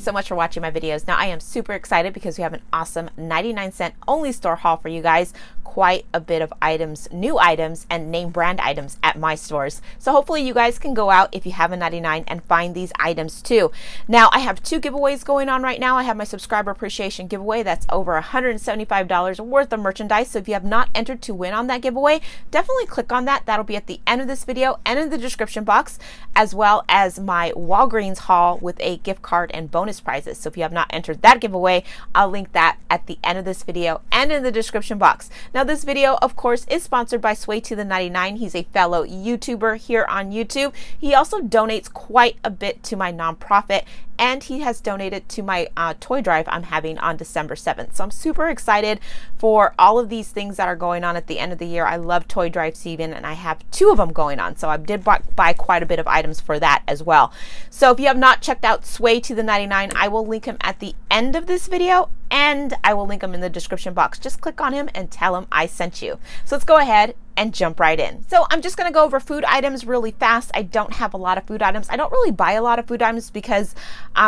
you so much for watching my videos. Now I am super excited because we have an awesome 99 cent only store haul for you guys. Quite a bit of items, new items and name brand items at my stores. So hopefully you guys can go out if you have a 99 and find these items too. Now I have two giveaways going on right now. I have my subscriber appreciation giveaway. That's over $175 worth of merchandise. So if you have not entered to win on that giveaway, definitely click on that. That'll be at the end of this video and in the description box, as well as my Walgreens haul with a gift card and bonus prizes. So if you have not entered that giveaway, I'll link that at the end of this video and in the description box. Now this video, of course, is sponsored by Sway to the 99. He's a fellow YouTuber here on YouTube. He also donates quite a bit to my nonprofit, and he has donated to my toy drive I'm having on December 7th. So I'm super excited for all of these things that are going on at the end of the year. I love toy drives even, and I have two of them going on. So I did buy quite a bit of items for that as well. So if you have not checked out Sway to the 99, I will link him at the end of this video, and I will link him in the description box. Just click on him and tell him I sent you. So let's go ahead and jump right in. So I'm just gonna go over food items really fast. I don't have a lot of food items. I don't really buy a lot of food items because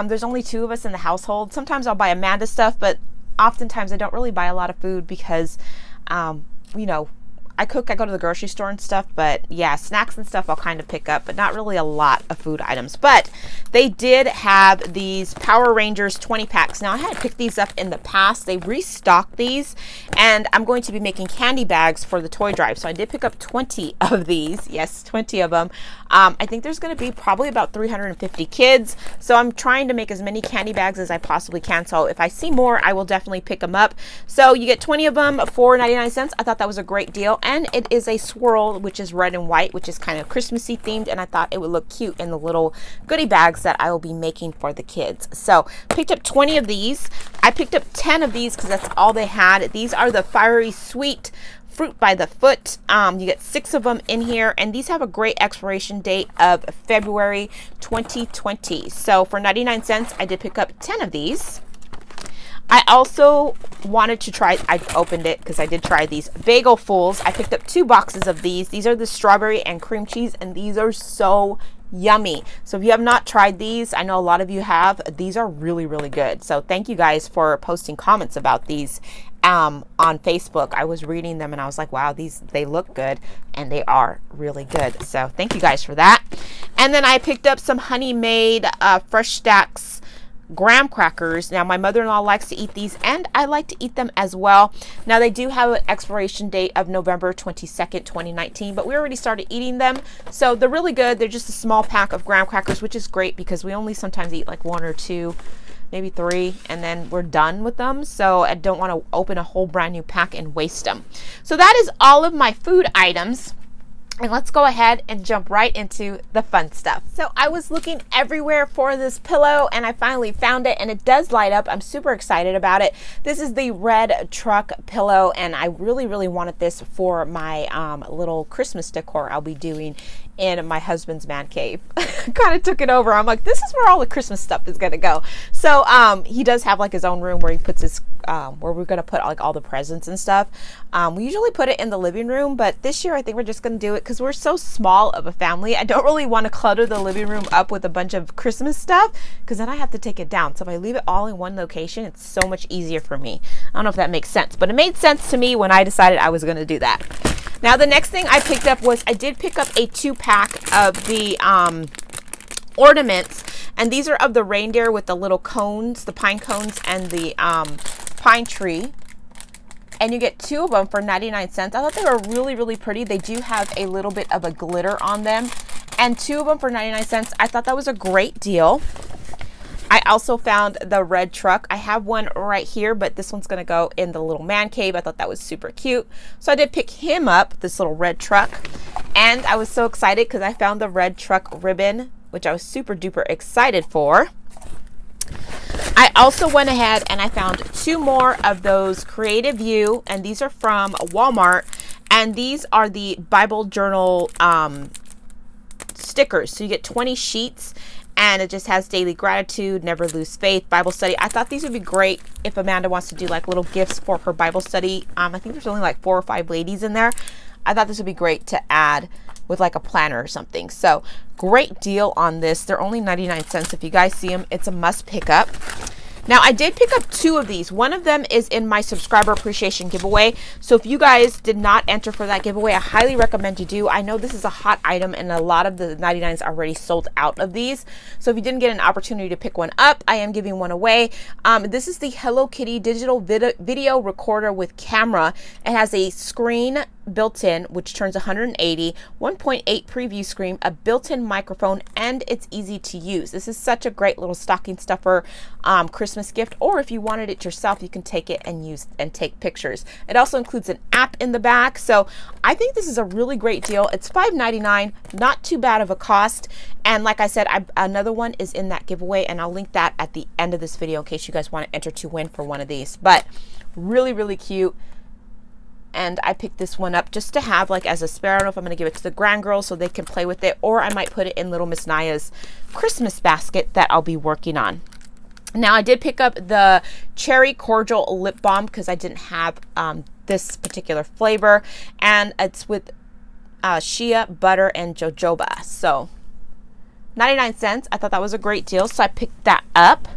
there's only two of us in the household. Sometimes I'll buy Amanda stuff, but oftentimes I don't really buy a lot of food because, you know, I cook, I go to the grocery store and stuff, but yeah, snacks and stuff I'll kind of pick up, but not really a lot of food items. But they did have these Power Rangers 20 packs. Now I had picked these up in the past. They restocked these, and I'm going to be making candy bags for the toy drive. So I did pick up 20 of these. Yes, 20 of them. I think there's going to be probably about 350 kids. So I'm trying to make as many candy bags as I possibly can. So if I see more, I will definitely pick them up. So you get 20 of them for 99 cents. I thought that was a great deal. And it is a swirl, which is red and white, which is kind of Christmassy themed, and I thought it would look cute in the little goodie bags that I will be making for the kids. So picked up 20 of these. I picked up 10 of these because that's all they had. These are the Fiery Sweet Fruit by the Foot. You get 6 of them in here, and these have a great expiration date of February 2020. So for 99 cents, I did pick up 10 of these. I also wanted to try, I've opened it because I did try these Bagel Fools. I picked up 2 boxes of these. These are the strawberry and cream cheese, and these are so yummy. So if you have not tried these, I know a lot of you have. These are really, really good. So thank you guys for posting comments about these on Facebook. I was reading them and I was like, wow, these, they look good, and they are really good. So thank you guys for that. And then I picked up some Honey Maid Fresh Stacks graham crackers. Now my mother-in-law likes to eat these, and I like to eat them as well. Now they do have an expiration date of November 22nd, 2019, but we already started eating them. So they're really good. They're just a small pack of graham crackers, which is great because we only sometimes eat like 1 or 2, maybe 3, and then we're done with them. So I don't want to open a whole brand new pack and waste them. So that is all of my food items. And let's go ahead and jump right into the fun stuff. So I was looking everywhere for this pillow, and I finally found it, and it does light up. I'm super excited about it. This is the red truck pillow, and I really, really wanted this for my little Christmas decor I'll be doing in my husband's man cave. Kind of took it over. I'm like, this is where all the Christmas stuff is gonna go. So he does have like his own room where he puts his where we're gonna put like all the presents and stuff. We usually put it in the living room, but this year I think we're just gonna do it because we're so small of a family. I don't really want to clutter the living room up with a bunch of Christmas stuff because then I have to take it down. So if I leave it all in one location, it's so much easier for me. I don't know if that makes sense, but it made sense to me when I decided I was gonna do that. Now the next thing I picked up was, I did pick up a 2-pack of the ornaments, and these are of the reindeer with the little cones, the pine cones and the pine tree. And you get 2 of them for 99 cents. I thought they were really, really pretty. They do have a little bit of a glitter on them, and 2 of them for 99 cents. I thought that was a great deal. I also found the red truck. I have one right here, but this one's gonna go in the little man cave. I thought that was super cute. So I did pick him up, this little red truck. And I was so excited because I found the red truck ribbon, which I was super duper excited for. I also went ahead and I found 2 more of those Creative View, and these are from Walmart. And these are the Bible Journal stickers. So you get 20 sheets. And it just has daily gratitude, never lose faith, Bible study. I thought these would be great if Amanda wants to do like little gifts for her Bible study. I think there's only like 4 or 5 ladies in there. I thought this would be great to add with like a planner or something. So great deal on this. They're only 99 cents. If you guys see them, it's a must pick up. Now I did pick up two of these. One of them is in my subscriber appreciation giveaway. So if you guys did not enter for that giveaway, I highly recommend you do. I know this is a hot item and a lot of the 99s already sold out of these. So if you didn't get an opportunity to pick one up, I am giving one away. This is the Hello Kitty digital video recorder with camera. It has a screen built in, which turns 180, 1.8 preview screen, a built-in microphone, and it's easy to use. This is such a great little stocking stuffer Christmas gift, or if you wanted it yourself, you can take it and use and take pictures. It also includes an app in the back, so I think this is a really great deal. It's $5.99, not too bad of a cost. And like I said, another one is in that giveaway, and I'll link that at the end of this video in case you guys want to enter to win for one of these. But really, really cute. And I picked this one up just to have like as a spare. I don't know if I'm going to give it to the grand girls so they can play with it, or I might put it in little Miss Naya's Christmas basket that I'll be working on. Now I did pick up the Cherry Cordial Lip Balm because I didn't have this particular flavor, and it's with shea butter and jojoba. So 99 cents. I thought that was a great deal, so I picked that up.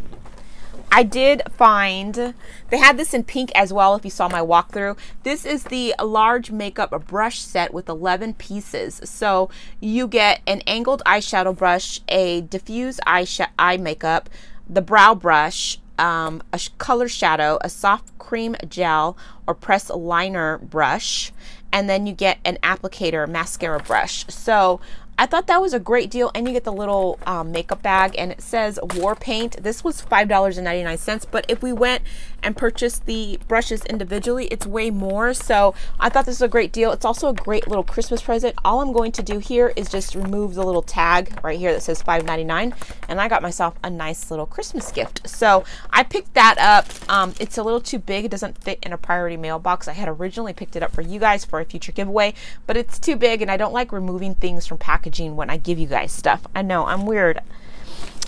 I did find, they had this in pink as well if you saw my walkthrough. This is the large makeup brush set with 11 pieces. So you get an angled eyeshadow brush, a diffused eye makeup, the brow brush, a color shadow, a soft cream gel or pressed liner brush, and then you get an applicator mascara brush. So I thought that was a great deal, and you get the little makeup bag, and it says War Paint. This was $5.99, but if we went and purchased the brushes individually, it's way more. So I thought this was a great deal. It's also a great little Christmas present. All I'm going to do here is just remove the little tag right here that says $5.99, and I got myself a nice little Christmas gift. So I picked that up. It's a little too big. It doesn't fit in a priority mailbox. I had originally picked it up for you guys for a future giveaway, but it's too big, and I don't like removing things from packaging when I give you guys stuff. I know, I'm weird.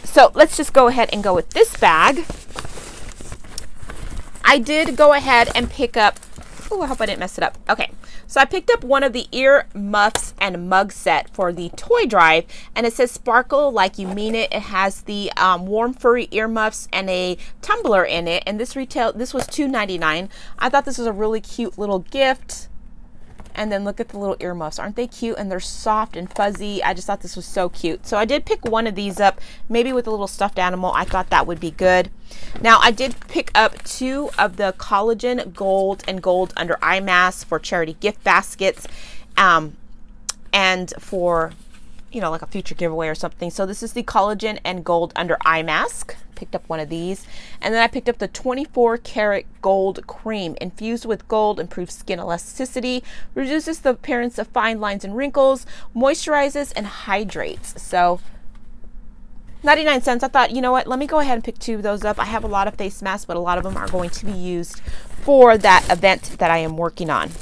So let's just go ahead and go with this bag. I did go ahead and pick up, oh, I hope I didn't mess it up. Okay, so I picked up one of the ear muffs and mug set for the toy drive, and it says sparkle like you mean it. It has the warm furry ear muffs and a tumbler in it, and this was $2.99. I thought this was a really cute little gift. And then look at the little earmuffs. Aren't they cute? And they're soft and fuzzy. I just thought this was so cute. So I did pick one of these up, maybe with a little stuffed animal. I thought that would be good. Now I did pick up two of the collagen gold and gold under eye masks for charity gift baskets and for, you know, like a future giveaway or something. So this is the collagen and gold under eye mask. Picked up one of these, and then I picked up the 24 karat gold cream infused with gold. Improves skin elasticity, reduces the appearance of fine lines and wrinkles, moisturizes and hydrates. So 99 cents. I thought, you know what, let me go ahead and pick two of those up. I have a lot of face masks, but a lot of them are going to be used for that event that I am working on.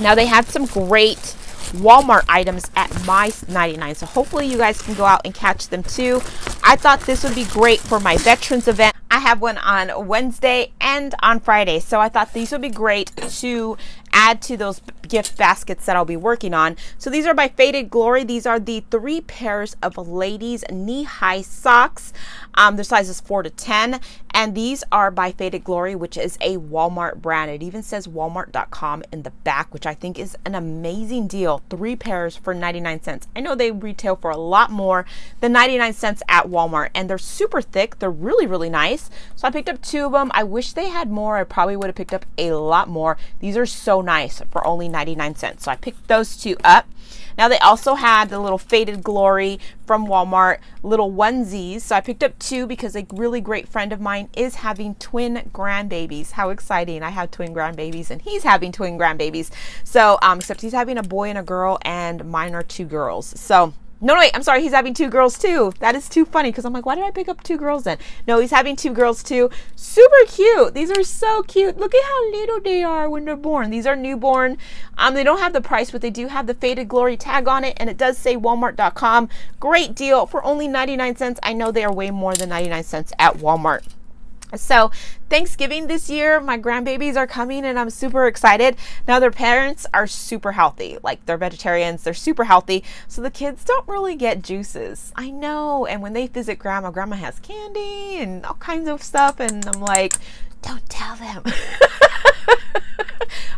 Now they have some great Walmart items at my 99, so hopefully you guys can go out and catch them too. I thought this would be great for my veterans event. I have one on Wednesday and on Friday, so I thought these would be great to add to those gift baskets that I'll be working on. So these are by Faded Glory. These are the 3 pairs of ladies knee-high socks. Their sizes 4 to 10, and these are by Faded Glory, which is a Walmart brand. It even says Walmart.com in the back, which I think is an amazing deal. 3 pairs for 99 cents. I know they retail for a lot more than 99 cents at Walmart, and they're super thick. They're really, really nice. So I picked up 2 of them. I wish they had more. I probably would have picked up a lot more. These are so nice for only 99 cents. So I picked those 2 up. Now they also had the little Faded Glory from Walmart little onesies. So I picked up 2 because a really great friend of mine is having twin grandbabies. How exciting. I have twin grandbabies and he's having twin grandbabies. So except he's having a boy and a girl, and mine are 2 girls. So no, wait, I'm sorry. He's having 2 girls too. That is too funny because I'm like, why did I pick up 2 girls then? No, he's having 2 girls too. Super cute. These are so cute. Look at how little they are when they're born. These are newborn. They don't have the price, but they do have the Faded Glory tag on it, and it does say Walmart.com. Great deal for only 99 cents. I know they are way more than 99 cents at Walmart. So Thanksgiving this year, my grandbabies are coming and I'm super excited. Now their parents are super healthy, like they're vegetarians, they're super healthy. So the kids don't really get juices. I know. And when they visit grandma, grandma has candy and all kinds of stuff. And I'm like, don't tell them.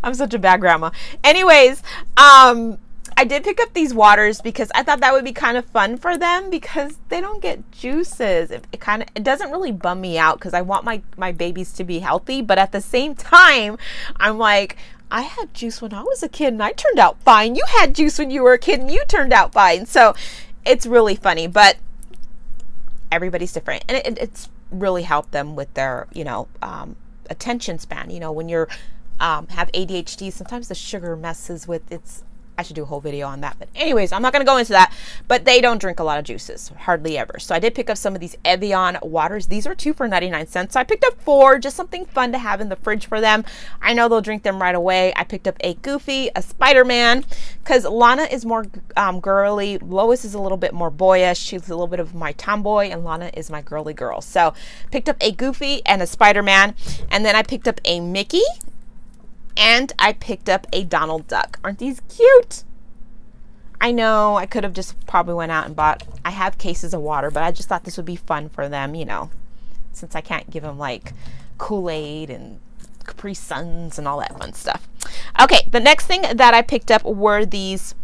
I'm such a bad grandma. Anyways, I did pick up these waters because I thought that would be kind of fun for them because they don't get juices. It doesn't really bum me out because I want my babies to be healthy. But at the same time, I'm like, I had juice when I was a kid and I turned out fine. You had juice when you were a kid and you turned out fine. So it's really funny, but everybody's different. And it's really helped them with their, attention span. You know, when you're, have ADHD, sometimes the sugar messes with its, I should do a whole video on that, but anyways, I'm not going to go into that, but they don't drink a lot of juices, hardly ever. So I did pick up some of these Evian waters. These are 2 for 99 cents. So I picked up 4, just something fun to have in the fridge for them. I know they'll drink them right away. I picked up a Goofy, a Spider-Man, because Lana is more girly. Lois is a little bit more boyish. She's a little bit of my tomboy and Lana is my girly girl. So picked up a Goofy and a Spider-Man, and then I picked up a Mickey. And I picked up a Donald Duck. Aren't these cute? I know I could have just probably went out and bought, I have cases of water, but I just thought this would be fun for them, you know, since I can't give them like Kool-Aid and Capri Suns and all that fun stuff. Okay, the next thing that I picked up were these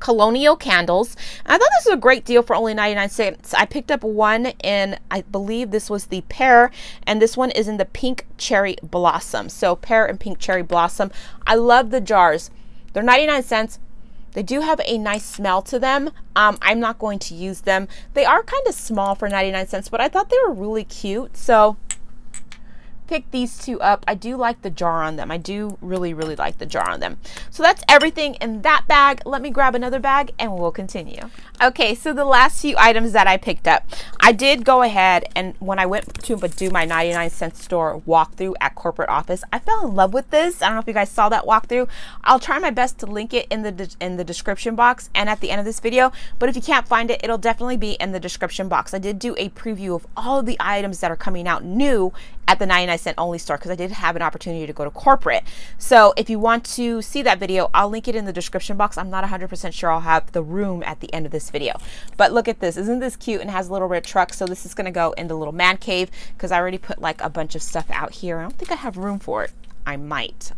Colonial Candles. And I thought this was a great deal for only 99 cents. I picked up one in, I believe this was the pear, and this one is in the pink cherry blossom. So pear and pink cherry blossom. I love the jars. They're 99 cents. They do have a nice smell to them. I'm not going to use them. They are kind of small for 99 cents, but I thought they were really cute. So pick these 2 up. I do like the jar on them. I do really, really like the jar on them. So that's everything in that bag. Let me grab another bag and we'll continue. Okay, so the last few items that I picked up, I did go ahead and when I went to do my 99 cent store walkthrough at corporate office, I fell in love with this. I don't know if you guys saw that walkthrough. I'll try my best to link it in the description box and at the end of this video, but if you can't find it, it'll definitely be in the description box. I did do a preview of all of the items that are coming out new at the 99 Cent Only store because I did have an opportunity to go to corporate. So if you want to see that video, I'll link it in the description box. I'm not 100% sure I'll have the room at the end of this video, but look at this. Isn't this cute? And has a little red truck. So this is going to go in the little man cave because I already put like a bunch of stuff out here. I don't think I have room for it. I might.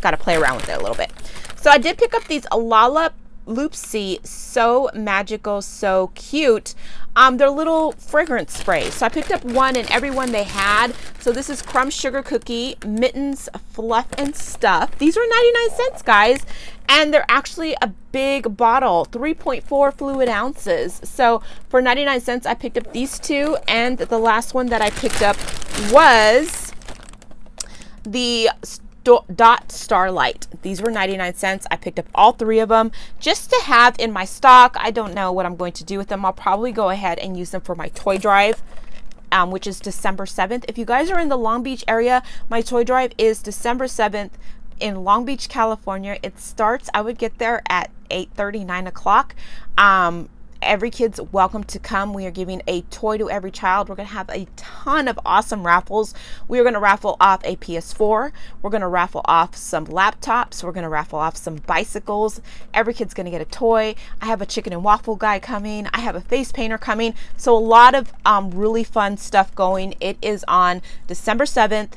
Got to play around with it a little bit. So I did pick up these Alala Loopsy, so magical, so cute. They're little fragrance sprays. So I picked up one and every one they had. So this is Crumb Sugar Cookie, Mittens, Fluff and Stuff. These were 99 cents, guys. And they're actually a big bottle, 3.4 fluid ounces. So for 99 cents, I picked up these 2. And the last one that I picked up was the Dot Starlight. These were 99 cents. I picked up all 3 of them just to have in my stock. I don't know what I'm going to do with them. I'll probably go ahead and use them for my toy drive, which is December 7th. If you guys are in the Long Beach area, my toy drive is December 7th in Long Beach, California. It starts, I would get there at 8:30, 9 o'clock. Every kid's welcome to come. We are giving a toy to every child. We're going to have a ton of awesome raffles. We're going to raffle off a PS4. We're going to raffle off some laptops. We're going to raffle off some bicycles. Every kid's going to get a toy. I have a chicken and waffle guy coming. I have a face painter coming. So a lot of really fun stuff going. It is on December 7th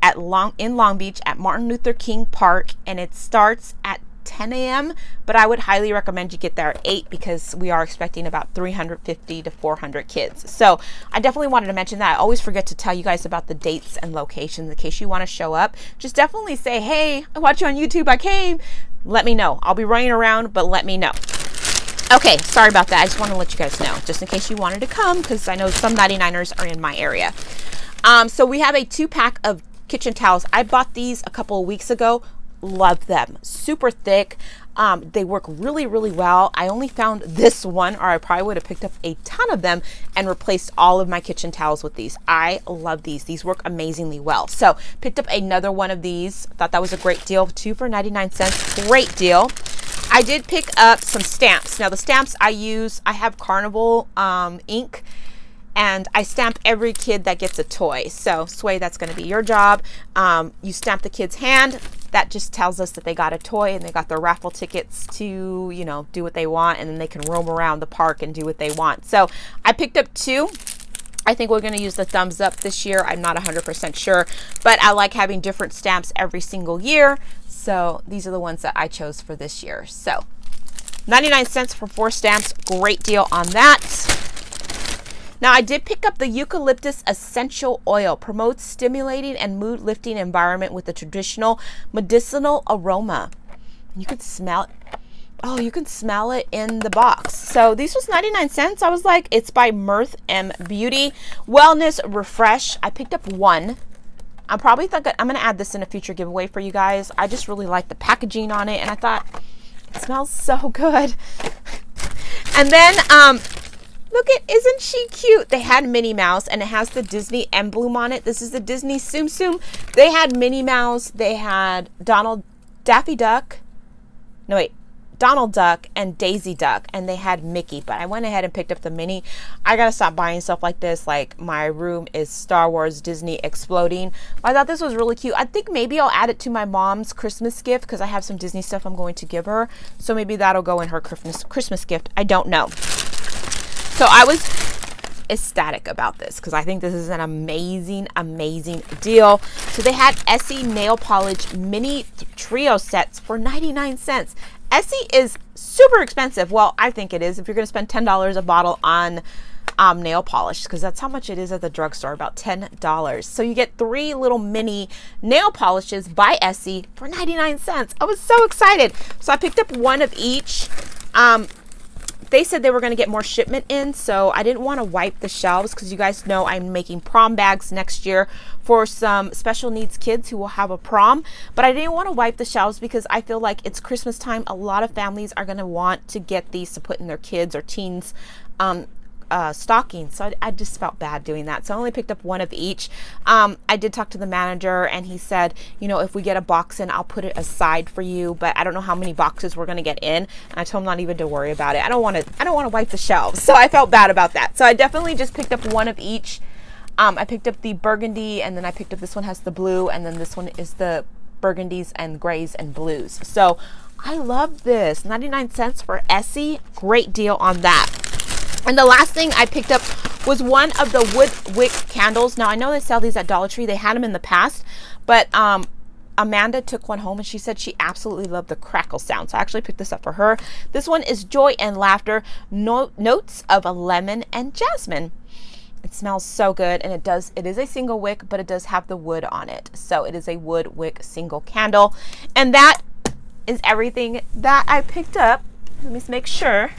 at Long Beach at Martin Luther King Park, and it starts at 10 a.m. but I would highly recommend you get there at 8 because we are expecting about 350 to 400 kids. So I definitely wanted to mention that. I always forget to tell you guys about the dates and locations in case you want to show up. Just definitely say, hey, I watch you on YouTube, I came, let me know. I'll be running around, but let me know. Okay, sorry about that. I just want to let you guys know just in case you wanted to come because I know some 99ers are in my area. So we have a 2-pack of kitchen towels. I bought these a couple of weeks ago. Love them. Super thick. They work really, really well. I only found this one, or I probably would have picked up a ton of them and replaced all of my kitchen towels with these. I love these. These work amazingly well. So picked up another one of these. Thought that was a great deal. 2 for 99 cents. Great deal. I did pick up some stamps. Now the stamps I use, I have Carnival ink. and I stamp every kid that gets a toy. So Sway, that's going to be your job. You stamp the kid's hand. That just tells us that they got a toy and they got their raffle tickets to, you know, do what they want, and then they can roam around the park and do what they want. So I picked up two. I think we're going to use the thumbs up this year. I'm not 100% sure, but I like having different stamps every single year. So these are the ones that I chose for this year. So 99 cents for 4 stamps. Great deal on that. Now I did pick up the eucalyptus essential oil. Promotes stimulating and mood lifting environment with a traditional medicinal aroma. You can smell it. Oh, you can smell it in the box. So this was 99 cents. I was like, it's by Mirth and Beauty. Wellness Refresh. I picked up one. I'm probably thinking I'm going to add this in a future giveaway for you guys. I just really like the packaging on it, and I thought it smells so good. And then look at, isn't she cute? They had Minnie Mouse, and it has the Disney emblem on it. This is the Disney Tsum Tsum. They had Minnie Mouse. They had Donald Duck and Daisy Duck, and they had Mickey, but I went ahead and picked up the Minnie. I gotta stop buying stuff like this. Like, my room is Star Wars Disney exploding. I thought this was really cute. I think maybe I'll add it to my mom's Christmas gift, because I have some Disney stuff I'm going to give her, so maybe that'll go in her Christmas gift. I don't know. So I was ecstatic about this, because I think this is an amazing deal. So they had Essie nail polish mini trio sets for 99 cents. Essie is super expensive. Well, I think it is if you're going to spend $10 a bottle on nail polish, because that's how much it is at the drugstore, about $10. So you get 3 little mini nail polishes by Essie for 99 cents. I was so excited. So I picked up one of each. They said they were going to get more shipment in, so I didn't want to wipe the shelves, because you guys know I'm making prom bags next year for some special needs kids who will have a prom, but I didn't want to wipe the shelves because I feel like it's Christmas time. A lot of families are going to want to get these to put in their kids' or teens' stockings, so I just felt bad doing that. So I only picked up one of each. I did talk to the manager, and he said, you know, if we get a box in, I'll put it aside for you, but I don't know how many boxes we're gonna get in. And I told him not even to worry about it. I don't want to wipe the shelves, so I felt bad about that. So I definitely just picked up one of each. I picked up the burgundy, and then I picked up, this one has the blue, and then this one is the burgundies and grays and blues. So I love this. 99 cents for Essie. Great deal on that. And the last thing I picked up was one of the wood wick candles. Now, I know they sell these at Dollar Tree. They had them in the past, but Amanda took one home, and she said she absolutely loved the crackle sound. So I actually picked this up for her. This one is Joy and Laughter, notes of a lemon and jasmine. It smells so good, and it is a single wick, but it does have the wood on it. So it is a wood wick single candle. And that is everything that I picked up. Let me make sure.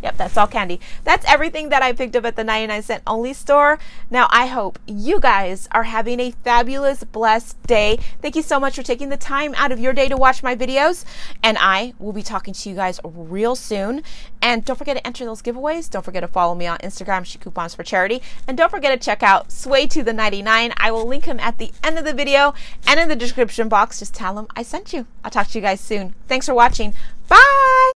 Yep, that's all candy. That's everything that I picked up at the 99 cent only store. Now, I hope you guys are having a fabulous, blessed day. Thank you so much for taking the time out of your day to watch my videos. And I will be talking to you guys real soon. And don't forget to enter those giveaways. Don't forget to follow me on Instagram, SheCouponsForCharity. And don't forget to check out Sway to the 99. I will link him at the end of the video and in the description box. Just tell him I sent you. I'll talk to you guys soon. Thanks for watching. Bye.